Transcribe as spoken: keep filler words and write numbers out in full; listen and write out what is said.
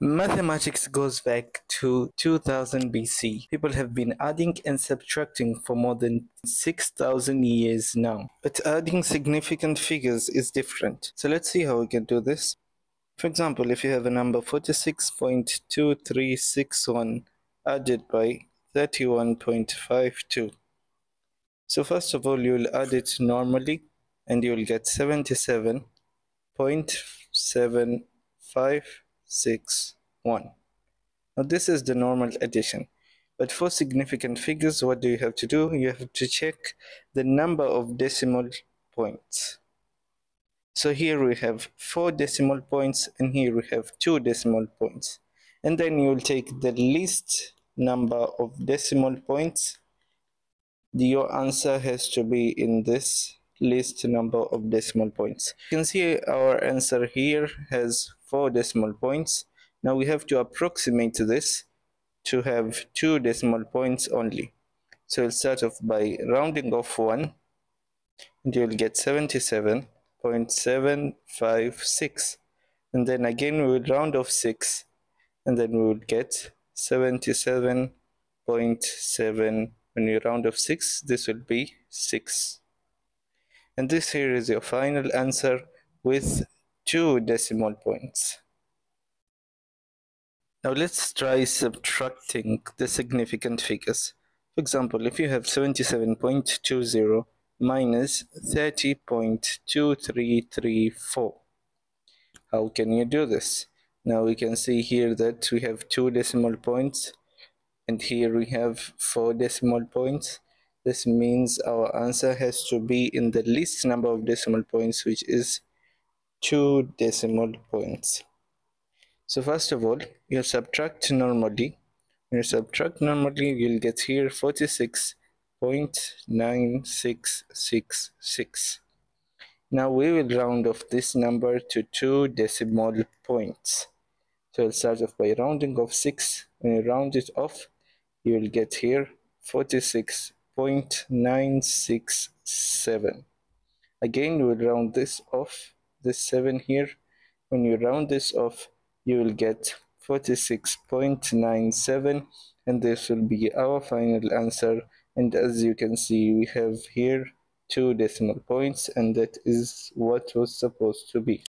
Mathematics goes back to two thousand B C. People have been adding and subtracting for more than six thousand years now. But adding significant figures is different. So let's see how we can do this. For example, if you have a number forty-six point two three six one added by thirty-one point five two. So first of all, you'll add it normally and you'll get seventy-seven point seven five six one. Now this is the normal addition, but for significant figures, what do you have to do? You have to check the number of decimal points. So here we have four decimal points and here we have two decimal points, and then you'll take the least number of decimal points. Your answer has to be in this least number of decimal points. You can see our answer here has four decimal points. Now we have to approximate this to have two decimal points only. So we'll start off by rounding off one and you'll get seventy-seven point seven five six, and then again we will round off six and then we will get seventy-seven point seven. When you round off six, this will be six. And this here is your final answer with two decimal points. Now let's try subtracting the significant figures. For example, if you have seventy-seven point two zero minus thirty point two three three four, how can you do this? Now we can see here that we have two decimal points and here we have four decimal points. This means our answer has to be in the least number of decimal points, which is two decimal points. So first of all, you subtract normally. When you subtract normally, you'll get here forty-six point nine six six six. Now we will round off this number to two decimal points. So we'll start off by rounding off six. When you round it off, you will get here forty-six point nine six seven. Again, we'll round this off, this seven here. When you round this off, you will get forty-six point nine seven, and this will be our final answer. And as you can see, we have here two decimal points, and that is what was supposed to be.